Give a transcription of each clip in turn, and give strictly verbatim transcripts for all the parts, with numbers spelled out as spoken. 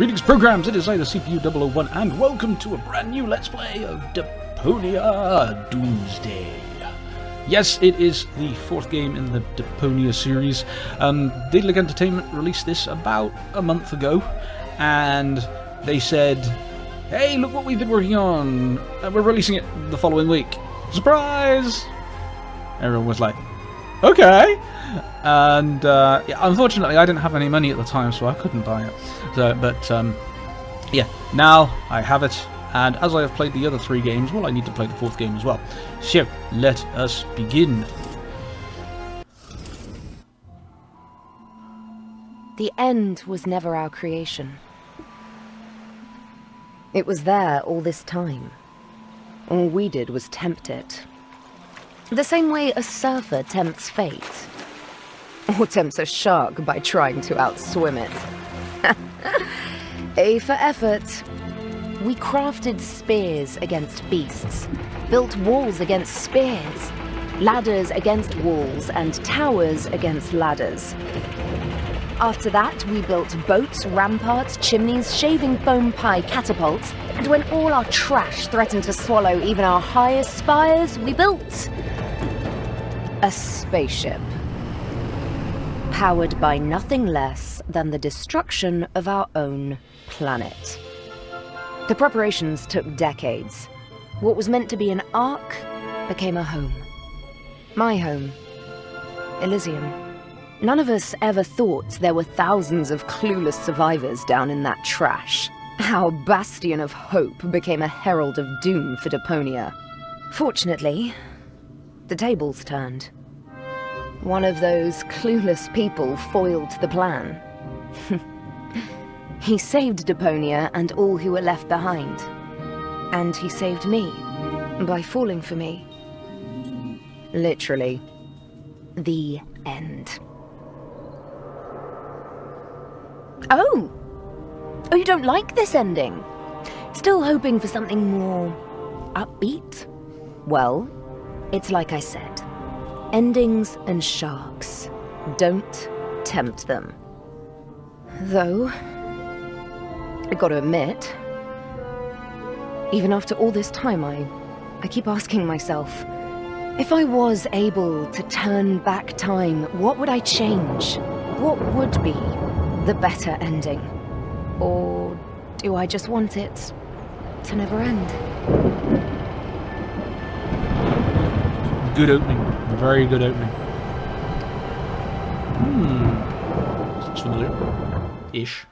Greetings, programs! It is I, the C P U zero zero one, and welcome to a brand new Let's Play of Deponia Doomsday. Yes, it is the fourth game in the Deponia series. Um, Daedalic Entertainment released this about a month ago, and they said, hey, look what we've been working on! And we're releasing it the following week. Surprise! Everyone was like, okay! And uh, yeah, unfortunately I didn't have any money at the time, so I couldn't buy it. So, but um, yeah, now I have it, and as I have played the other three games, well, I need to play the fourth game as well. So let us begin. The end was never our creation. It was there all this time. All we did was tempt it. The same way a surfer tempts fate. Or tempts a shark by trying to outswim it. A for effort. We crafted spears against beasts, built walls against spears, ladders against walls, and towers against ladders. After that, we built boats, ramparts, chimneys, shaving foam pie catapults, and when all our trash threatened to swallow even our highest spires, we built a spaceship. Powered by nothing less than the destruction of our own planet. The preparations took decades. What was meant to be an ark became a home. My home. Elysium. None of us ever thought there were thousands of clueless survivors down in that trash. Our bastion of hope became a herald of doom for Deponia. Fortunately, the tables turned. One of those clueless people foiled the plan. He saved Deponia and all who were left behind. And he saved me, by falling for me. Literally. The end. Oh! Oh, you don't like this ending? Still hoping for something more upbeat? Well, it's like I said. Endings and sharks. Don't tempt them. Though, I gotta admit, even after all this time, I, I keep asking myself, if I was able to turn back time, what would I change? What would be the better ending? Or do I just want it to never end? Good opening. Very good opening. Hmm. Sounds familiar. Ish.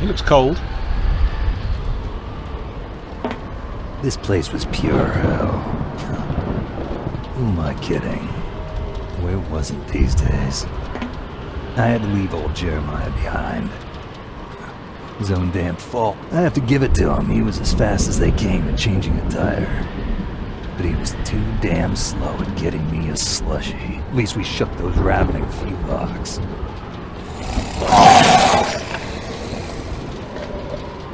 He looks cold. This place was pure hell. Who am I kidding? Where was it these days? I had to leave old Jeremiah behind. His own damn fault. I have to give it to him. He was as fast as they came at changing a tire. But he was too damn slow at getting me a slushy. At least we shook those ravening Kuvaqs.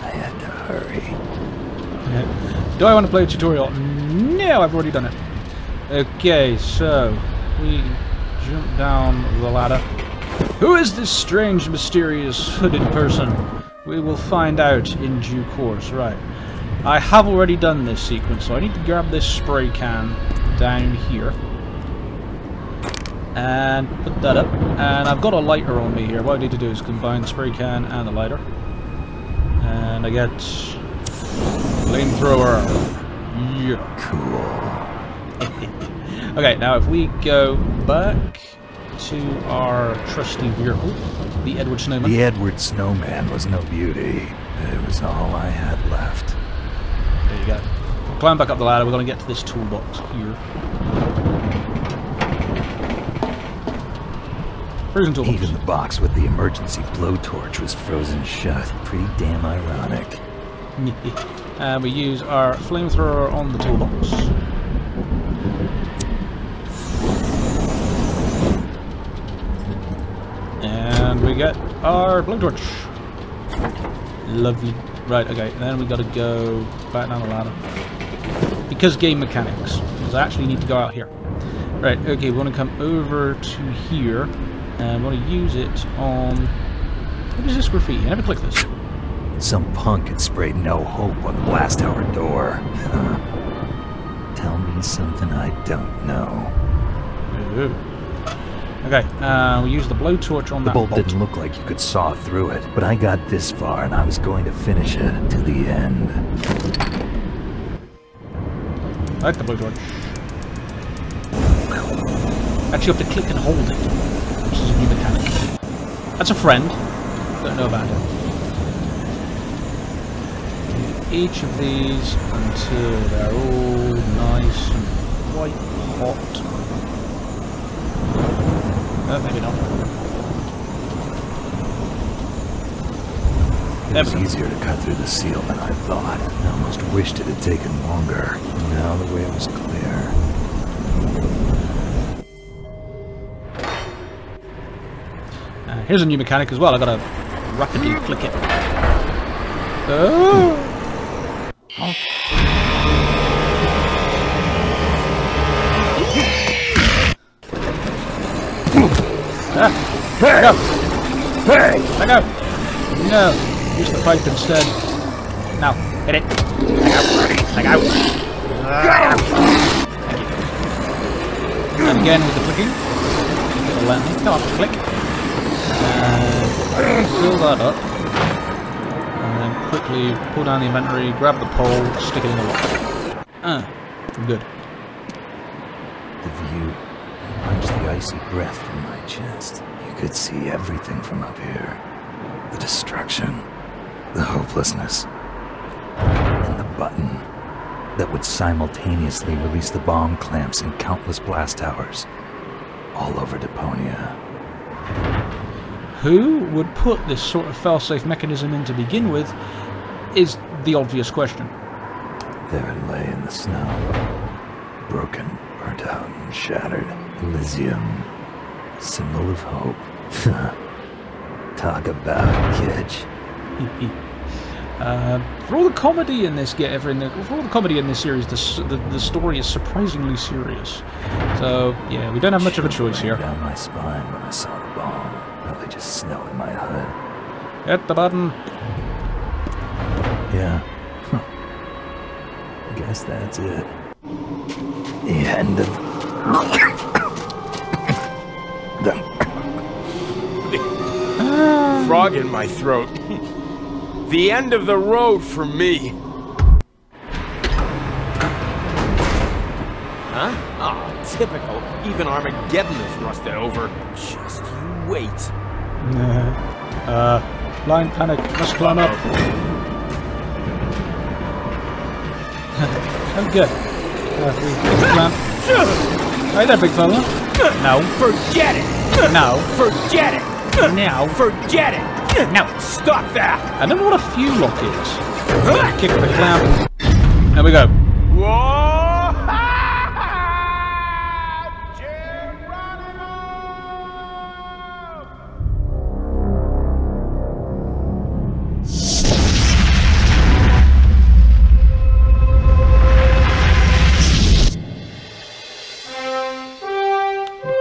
I had to hurry. Do I want to play a tutorial? No, I've already done it. Okay, so we jump down the ladder. Who is this strange, mysterious, hooded person? We will find out in due course. Right. I have already done this sequence, so I need to grab this spray can down here. And put that up. And I've got a lighter on me here. What I need to do is combine the spray can and the lighter. And I get... flamethrower. Yeah. Cool. Okay, now if we go back to our trusty vehicle, the Edward Snowman. The Edward Snowman was no beauty, but it was all I had left. There you go. We'll climb back up the ladder. We're going to get to this toolbox here. Frozen toolbox. Even the box with the emergency blowtorch was frozen shut. Pretty damn ironic. And we use our flamethrower on the toolbox. We get our blowtorch. Lovely. Right, okay, then we gotta go back down the ladder. Because game mechanics. Because I actually need to go out here. Right, okay, we want to come over to here, and we want to use it on... What is this graffiti? I never click this. Some punk had sprayed "No Hope" on the blast hour door. Tell me something I don't know. Ooh. Okay, uh, we use the blowtorch on the that bolt. The bolt didn't look like you could saw through it, but I got this far and I was going to finish it to the end. I like the blowtorch. Actually, you have to click and hold it, which is a new mechanic. That's a friend. Don't know about it. Each of these until they're all nice and quite hot. Oh, maybe not. It was easier to cut through the seal than I thought. I almost wished it had taken longer. Now the way it was clear. Here's a new mechanic as well. I gotta rapidly click it. Oh. Oh. Ah. Hey. Go. Hey. Let go. No. Use the pipe instead. Now hit it. Let go. Let go. Let go. Thank you. And again with the clicking. It'll let me. Come on, click. And fill that up, and then quickly pull down the inventory, grab the pole, stick it in the lock. Ah, I'm good. The view, punched the icy breath from my chest. You could see everything from up here. The destruction, the hopelessness, and the button that would simultaneously release the bomb clamps in countless blast towers all over Deponia. Who would put this sort of fail-safe mechanism in to begin with is the obvious question. There it lay in the snow. Broken, burnt out, and shattered. Elysium. Symbol of hope. Talk about kitsch. uh, for all the comedy in this get for, in the, for all the comedy in this series, the, the the story is surprisingly serious. So yeah, we don't have much of a choice here. Down my spine when I saw the bomb. Probably just snow in my hood. Hit the button. Yeah. Huh. I guess that's it. The end of the ah. Frog in my throat. The end of the road for me. Huh? Oh, typical. Even Armageddon is rusted over. Just you. Wait. Uh, uh, blind panic. Must climb up. Oh, good. Uh, right there, big fella. No. Forget it. No. Forget it. Now. Forget it. Now. Stop that. I don't know what a few lock is. Kick the clamp. There we go. Whoa.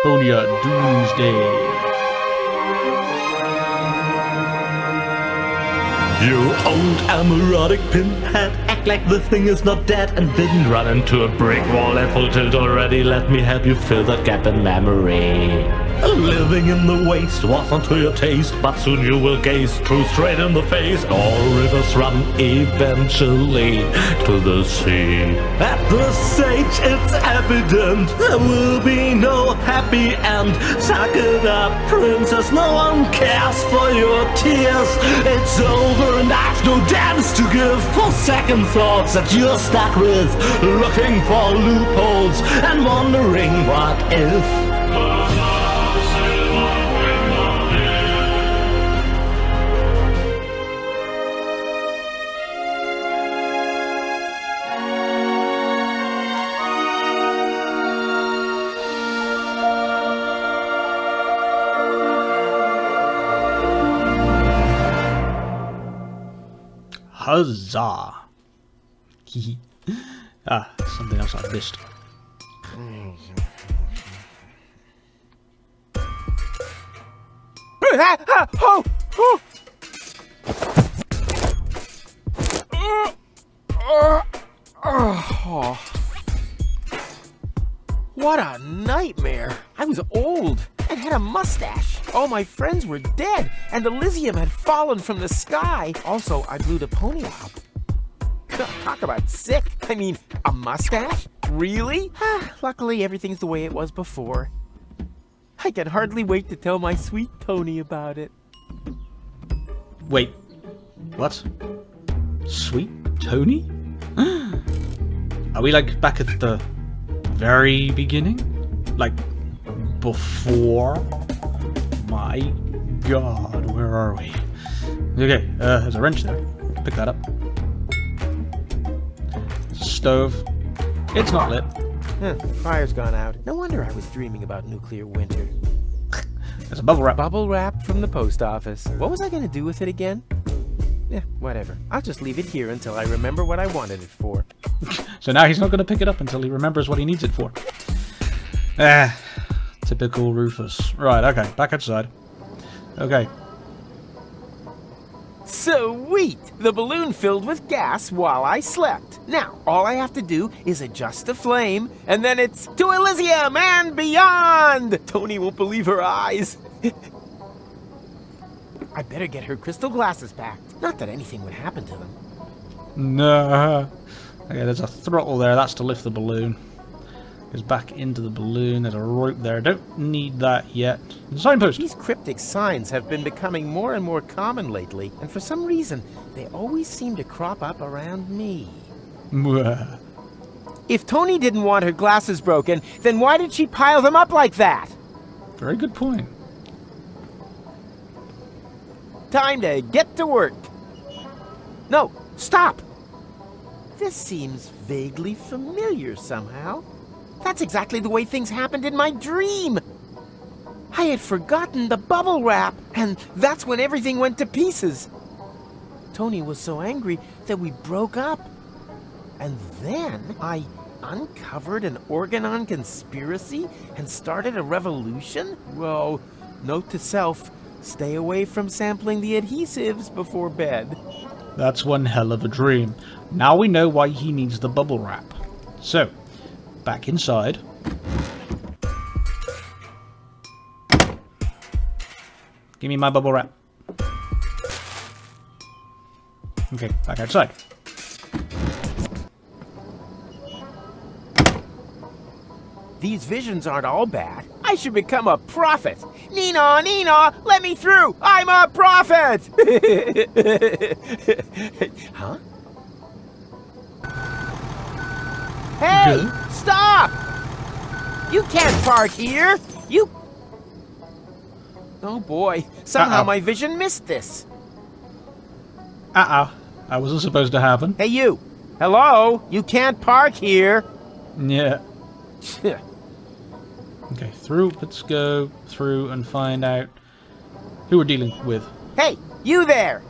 Deponia Doomsday. You old amorotic pinhead, act like the thing is not dead and didn't run into a brick wall and fulfilled already. Let me help you fill that gap in memory. Living in the waste was not to your taste, but soon you will gaze truth straight in the face. All rivers run eventually to the sea. At this stage it's evident there will be no happy end. Suck it up, princess, no one cares for your tears. It's over and I've no dance to give for second thoughts that you're stuck with, looking for loopholes and wondering what if. Huzzah! Ah, something else I missed. Ah, ah, oh, oh. Uh, uh, oh. What a nightmare. I was old and had a mustache. All my friends were dead, and Elysium had fallen from the sky. Also, I blew Deponia up. Talk about sick. I mean, a mustache? Really? Luckily, everything's the way it was before. I can hardly wait to tell my sweet Tony about it. Wait, what? Sweet Tony? Are we like back at the very beginning? Like before? My God, where are we? Okay, uh, there's a wrench there. Pick that up. Stove. It's not lit. Huh, fire's gone out. No wonder I was dreaming about nuclear winter. There's a bubble wrap. Bubble wrap from the post office. What was I going to do with it again? Yeah, whatever. I'll just leave it here until I remember what I wanted it for. So now he's not going to pick it up until he remembers what he needs it for. Ah, typical Rufus. Right, okay, back outside. Okay. Sweet! The balloon filled with gas while I slept. Now, all I have to do is adjust the flame, and then it's to Elysium and beyond! Tony won't believe her eyes. I better get her crystal glasses back. Not that anything would happen to them. No. Okay, there's a throttle there. That's to lift the balloon. Goes back into the balloon. There's a rope there. Don't need that yet. Signpost. These cryptic signs have been becoming more and more common lately, and for some reason, they always seem to crop up around me. If Tony didn't want her glasses broken, then why did she pile them up like that? Very good point. Time to get to work. No, stop. This seems vaguely familiar somehow. That's exactly the way things happened in my dream. I had forgotten the bubble wrap, and that's when everything went to pieces. Tony was so angry that we broke up. And then I uncovered an Organon conspiracy and started a revolution? Well, note to self, stay away from sampling the adhesives before bed. That's one hell of a dream. Now we know why he needs the bubble wrap. So, back inside. Give me my bubble wrap. Okay, back outside. These visions aren't all bad. I should become a prophet. Nina, Nina, let me through. I'm a prophet. Huh? Hey, good. Stop! You can't park here. You... Oh boy, somehow uh-oh. My vision missed this. Uh-oh. That wasn't supposed to happen. Hey you. Hello? You can't park here. Yeah. Okay, through. Let's go through and find out who we're dealing with. Hey, you there!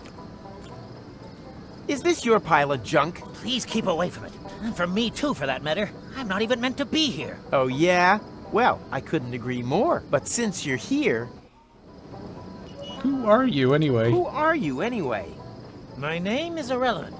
Is this your pile of junk? Please keep away from it. And from me too, for that matter. I'm not even meant to be here. Oh yeah? Well, I couldn't agree more. But since you're here... Who are you anyway? Who are you anyway? My name is irrelevant.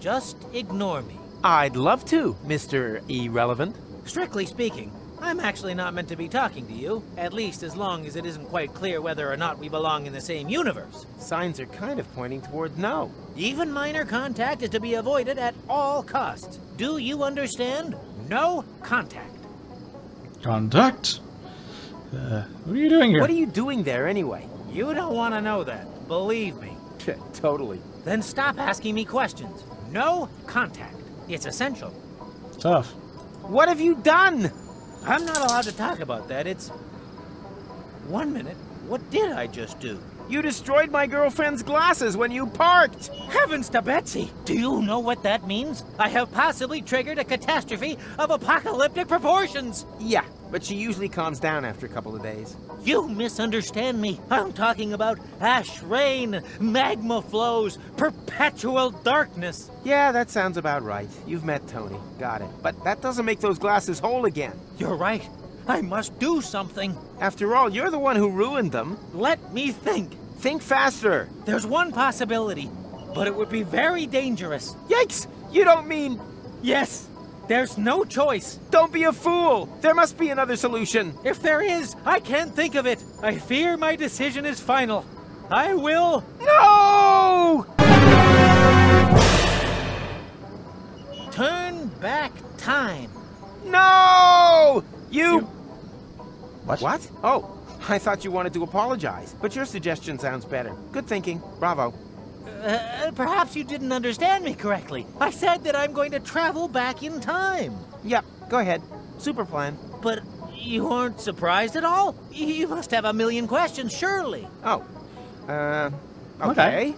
Just ignore me. I'd love to, Mister Irrelevant. Strictly speaking, I'm actually not meant to be talking to you. At least as long as it isn't quite clear whether or not we belong in the same universe. Signs are kind of pointing toward no. Even minor contact is to be avoided at all costs. Do you understand? No contact. Contact? Uh, what are you doing here? What are you doing there anyway? You don't want to know that. Believe me. Totally. Then stop asking me questions. No contact. It's essential. Tough. What have you done? I'm not allowed to talk about that. It's... One minute. What did I just do? You destroyed my girlfriend's glasses when you parked! Heavens to Betsy! Do you know what that means? I have possibly triggered a catastrophe of apocalyptic proportions! Yeah, but she usually calms down after a couple of days. You misunderstand me. I'm talking about ash rain, magma flows, perpetual darkness. Yeah, that sounds about right. You've met Tony. Got it. But that doesn't make those glasses whole again. You're right. I must do something. After all, you're the one who ruined them. Let me think. Think faster. There's one possibility, but it would be very dangerous. Yikes! You don't mean... Yes. There's no choice. Don't be a fool. There must be another solution. If there is, I can't think of it. I fear my decision is final. I will... No! Turn back time. No! You... you... What? What? Oh, I thought you wanted to apologize, but your suggestion sounds better. Good thinking. Bravo. Uh, perhaps you didn't understand me correctly. I said that I'm going to travel back in time. Yep, go ahead. Super plan. But you aren't surprised at all? You must have a million questions, surely. Oh. Uh, okay.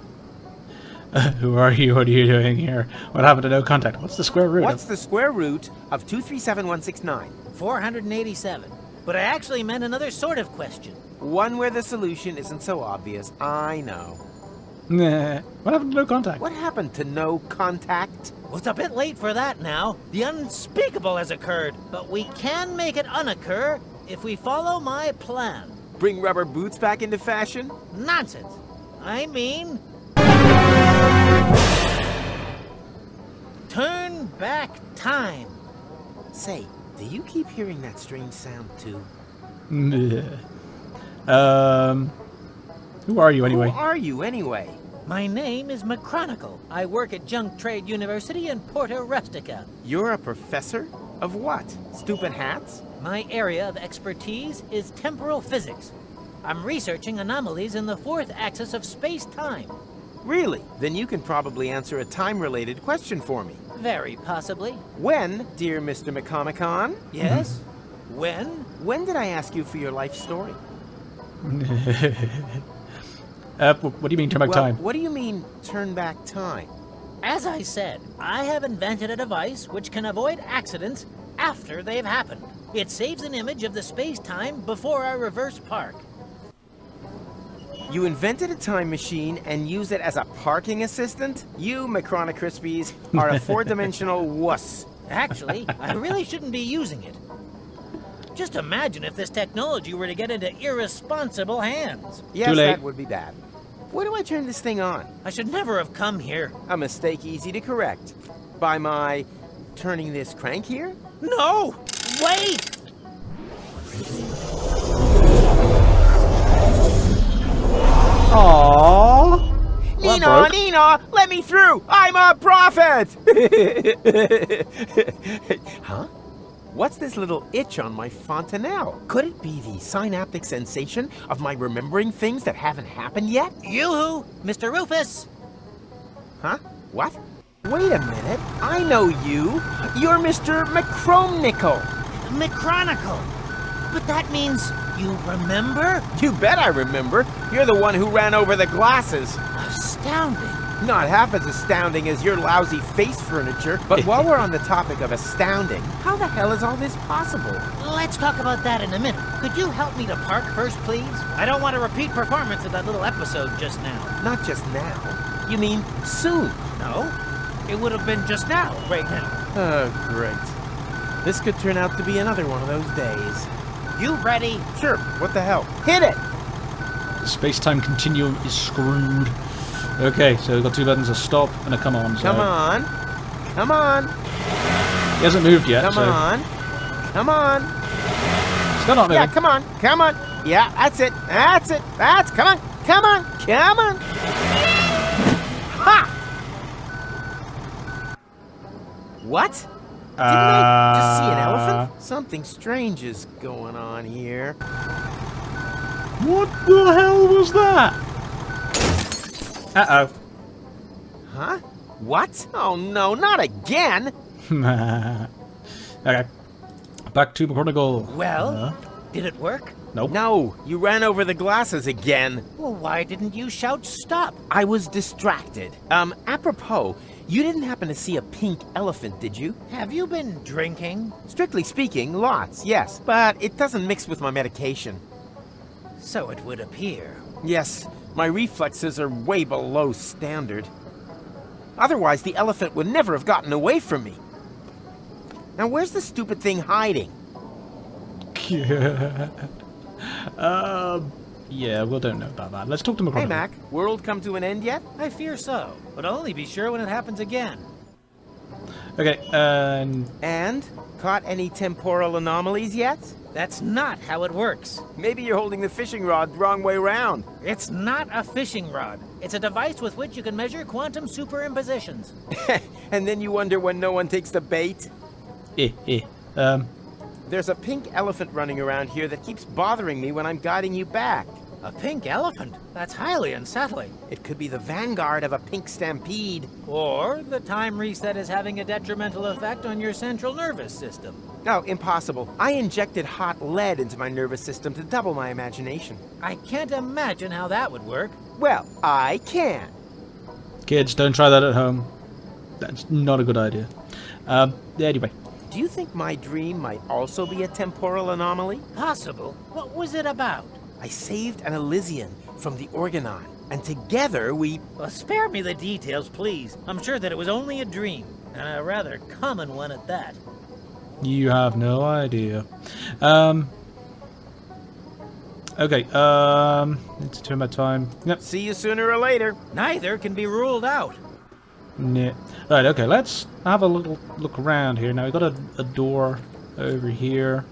okay. Who are you? What are you doing here? What happened to no contact? What's the square root? What's of the square root of two three seven one six nine? four hundred eighty-seven. But I actually meant another sort of question. One where the solution isn't so obvious. I know. Nah. What happened to no contact? What happened to no contact? Well, it's a bit late for that now. The unspeakable has occurred, but we can make it unoccur if we follow my plan. Bring rubber boots back into fashion? Nonsense. I mean... Turn back time. Say, do you keep hearing that strange sound too? um... Who are you anyway? Who are you anyway? My name is McChronicle. I work at Junk Trade University in Porto Revestica. You're a professor? Of what? Stupid hats? My area of expertise is temporal physics. I'm researching anomalies in the fourth axis of space-time. Really? Then you can probably answer a time-related question for me. Very possibly. When, dear Mister McComicon? Yes? Mm-hmm. When? When did I ask you for your life story? Uh, what do you mean turn back well, time? What do you mean turn back time? As I said, I have invented a device which can avoid accidents after they've happened. It saves an image of the space-time before I reverse park. You invented a time machine and use it as a parking assistant? You, Macrona Crispies, are a four-dimensional wuss. Actually, I really shouldn't be using it. Just imagine if this technology were to get into irresponsible hands. Yes, that would be bad. Where do I turn this thing on? I should never have come here. A mistake easy to correct. By my turning this crank here? No! Wait! Aww. Nina, Nina, let me through! I'm a prophet! Huh? What's this little itch on my fontanelle? Could it be the synaptic sensation of my remembering things that haven't happened yet? Yoo-hoo, Mister Rufus! Huh? What? Wait a minute. I know you. You're Mister McChronicle. McChronicle? But that means you remember? You bet I remember. You're the one who ran over the glasses. Astounding. Not half as astounding as your lousy face furniture, but while we're on the topic of astounding, how the hell is all this possible? Let's talk about that in a minute. Could you help me to park first, please? I don't want to repeat performance of that little episode just now. Not just now. You mean soon? No. It would have been just now, right now. Oh, great. This could turn out to be another one of those days. You ready? Sure. What the hell? Hit it! The space-time continuum is screwed. Okay, so we've got two buttons, a stop and a come on. So. Come on. Come on. He hasn't moved yet. Come so. on. Come on. Still not moving. Yeah, come on. Come on. Yeah, that's it. That's it. That's come on. Come on. Come on. Ha! What? Didn't uh... I just see an elephant? Something strange is going on here. What the hell was that? Uh-oh. Huh? What? Oh no, not again! Okay. Back to Portugal. Well, uh, did it work? Nope. No, you ran over the glasses again. Well, why didn't you shout stop? I was distracted. Um, apropos, you didn't happen to see a pink elephant, did you? Have you been drinking? Strictly speaking, lots, yes. But it doesn't mix with my medication. So it would appear. Yes. My reflexes are way below standard. Otherwise, the elephant would never have gotten away from me. Now, where's the stupid thing hiding? Yeah. Uh, yeah, well, don't know about that. Let's talk to McChronicle. Hey, Mac. World come to an end yet? I fear so, but I'll only be sure when it happens again. Okay, and... And? Caught any temporal anomalies yet? That's not how it works. Maybe you're holding the fishing rod the wrong way round. It's not a fishing rod. It's a device with which you can measure quantum superimpositions. And then you wonder when no one takes the bait? Eh, eh. Um... There's a pink elephant running around here that keeps bothering me when I'm guiding you back. A pink elephant? That's highly unsettling. It could be the vanguard of a pink stampede. Or the time reset is having a detrimental effect on your central nervous system. No, impossible. I injected hot lead into my nervous system to double my imagination. I can't imagine how that would work. Well, I can. Kids, don't try that at home. That's not a good idea. Um, anyway. Do you think my dream might also be a temporal anomaly? Possible? What was it about? I saved an Elysium from the Organon, and together we... Well, spare me the details, please. I'm sure that it was only a dream, and a rather common one at that. You have no idea. Um... Okay, um... It's too much time. Yep. See you sooner or later. Neither can be ruled out. Yeah. Right, okay, let's have a little look around here. Now, we've got a, a door over here.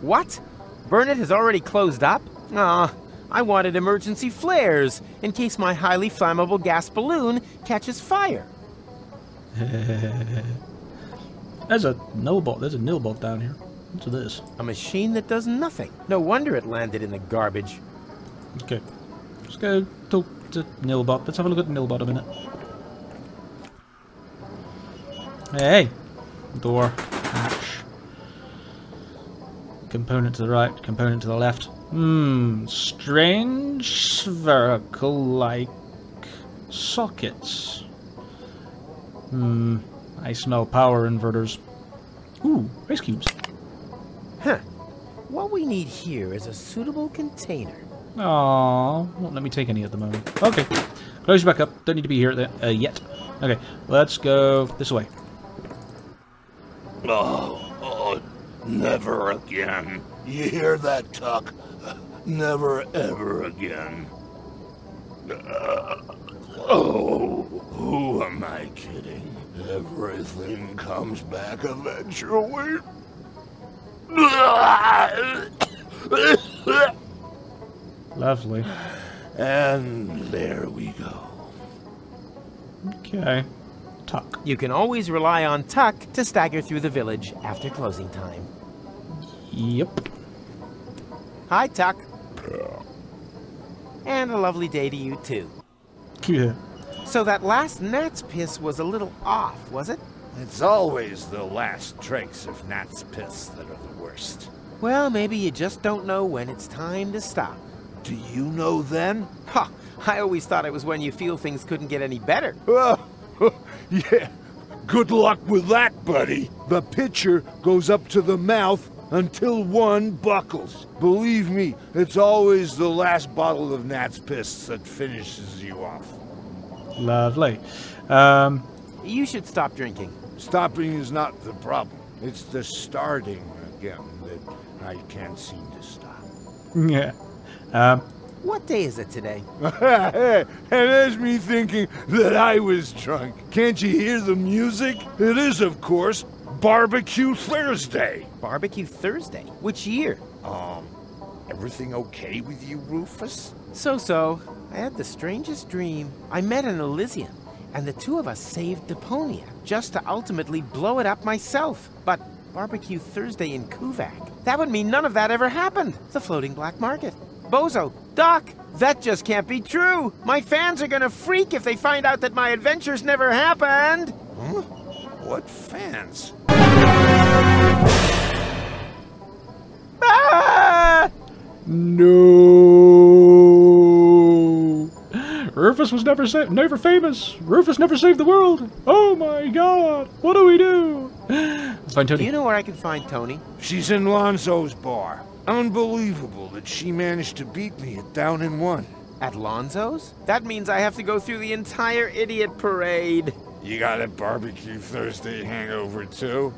What? Burnett has already closed up? Aw, I wanted emergency flares in case my highly flammable gas balloon catches fire. There's a nobot. There's a nilbot down here. What's this? A machine that does nothing. No wonder it landed in the garbage. Okay. Let's go talk to Nilbot. Let's have a look at Nilbot a minute. Hey! Door. Hatch. Component to the right, component to the left. Hmm. Strange spherical-like sockets. Hmm. I smell power inverters. Ooh, ice cubes. Huh. What we need here is a suitable container. Aww, won't let me take any at the moment. Okay, close you back up. Don't need to be here at the, uh, yet. Okay, let's go this way. Oh, oh, never again. You hear that, Tuck? Never, ever again. Uh, oh, who am I kidding? Everything comes back eventually. Lovely. And there we go. Okay. Tuck. You can always rely on Tuck to stagger through the village after closing time. Yep. Hi, Tuck. And a lovely day to you, too. Yeah. So that last Nat's piss was a little off, was it? It's always the last drinks of Nat's piss that are the worst. Well, maybe you just don't know when it's time to stop. Do you know then? Ha! I always thought it was when you feel things couldn't get any better. Oh, yeah. Good luck with that, buddy. The pitcher goes up to the mouth until one buckles. Believe me, it's always the last bottle of Nat's piss that finishes you off. Lovely. Um, you should stop drinking. Stopping is not the problem. It's the starting again that I can't seem to stop. Yeah. Um, what day is it today? And there's me thinking that I was drunk. Can't you hear the music? It is, of course, Barbecue Thursday. Barbecue Thursday? Which year? Um, everything okay with you, Rufus? So-so. I had the strangest dream. I met an Elysium, and the two of us saved Deponia, just to ultimately blow it up myself. But Barbecue Thursday in Kuvaq, that would mean none of that ever happened. The floating black market. Bozo, Doc, that just can't be true. My fans are gonna freak if they find out that my adventures never happened. Huh? What fans? Ah! No. Rufus was never sa never famous. Rufus never saved the world. Oh my God! What do we do? Let's find Tony. Do you know where I can find Tony? She's in Lonzo's bar. Unbelievable that she managed to beat me at down in one. At Lonzo's? That means I have to go through the entire idiot parade. You got a Barbecue Thursday hangover too?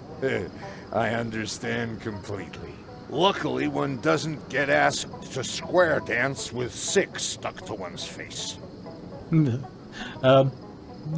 I understand completely. Luckily, one doesn't get asked to square dance with six stuck to one's face. um,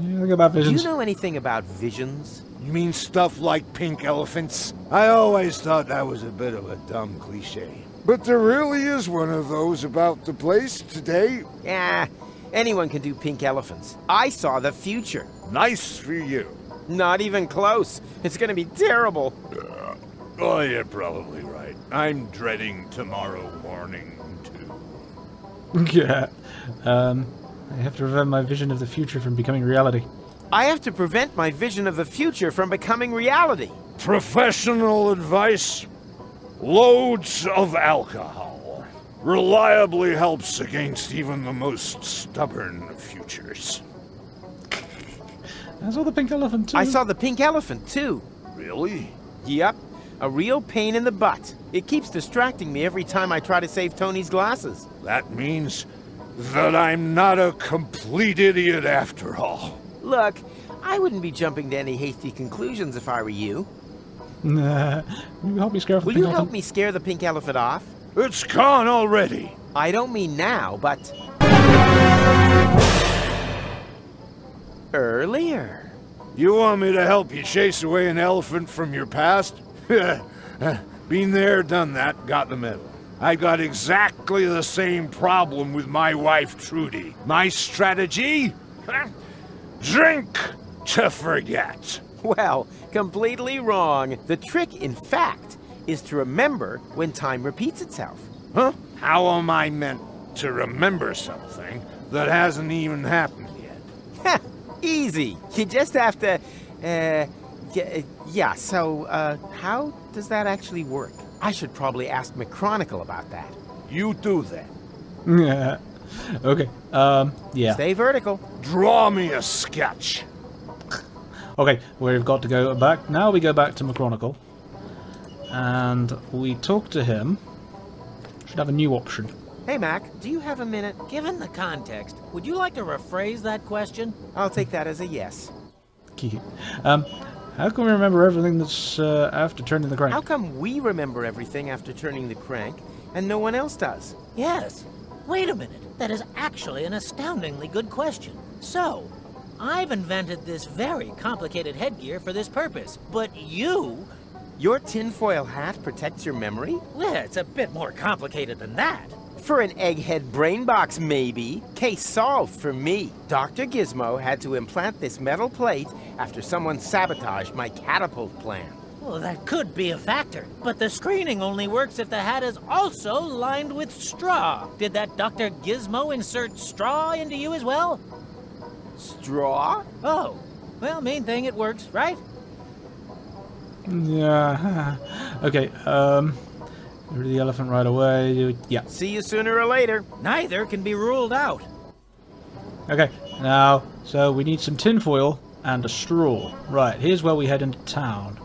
you think about visions? Do you know anything about visions? You mean stuff like pink elephants? I always thought that was a bit of a dumb cliche. But there really is one of those about the place today. Yeah, anyone can do pink elephants. I saw the future. Nice for you. Not even close. It's gonna be terrible. Uh, oh, you're probably right. I'm dreading tomorrow morning, too. Yeah. Um, I have to prevent my vision of the future from becoming reality. I have to prevent my vision of the future from becoming reality. Professional advice? Loads of alcohol. Reliably helps against even the most stubborn of futures. I saw the pink elephant, too. I saw the pink elephant, too. Really? Yep. A real pain in the butt. It keeps distracting me every time I try to save Tony's glasses. That means that I'm not a complete idiot after all. Look, I wouldn't be jumping to any hasty conclusions if I were you. Nah. Will you help me scare the pink elephant? Will you help me scare the pink elephant off? It's gone already. I don't mean now, but... earlier. You want me to help you chase away an elephant from your past? Been there, done that, got the medal. I got exactly the same problem with my wife, Trudy. My strategy? Drink to forget. Well, completely wrong. The trick, in fact, is to remember when time repeats itself. Huh? How am I meant to remember something that hasn't even happened yet? Easy. You just have to, uh, yeah, so, uh, how does that actually work? I should probably ask McChronicle about that. You do that. Yeah. Okay. Um, yeah. Stay vertical. Draw me a sketch. Okay, we've got to go back. Now we go back to McChronicle. And we talk to him. Should have a new option. Hey, Mac, do you have a minute? Given the context, would you like to rephrase that question? I'll take that as a yes. um, how can we remember everything that's uh, after turning the crank? How come we remember everything after turning the crank and no one else does? Yes. Wait a minute. That is actually an astoundingly good question. So, I've invented this very complicated headgear for this purpose, but you... Your tinfoil hat protects your memory? Well, it's a bit more complicated than that. For an egghead brain box, maybe. Case solved for me. Doctor Gizmo had to implant this metal plate after someone sabotaged my catapult plan. Well, that could be a factor, but the screening only works if the hat is also lined with straw. Did that Doctor Gizmo insert straw into you as well? Straw? Oh. Well, main thing, it works, right? Yeah. Okay, um... rid of the elephant right away. Yeah. See you sooner or later. Neither can be ruled out. Okay, now, so we need some tinfoil and a straw. Right, here's where we head into town.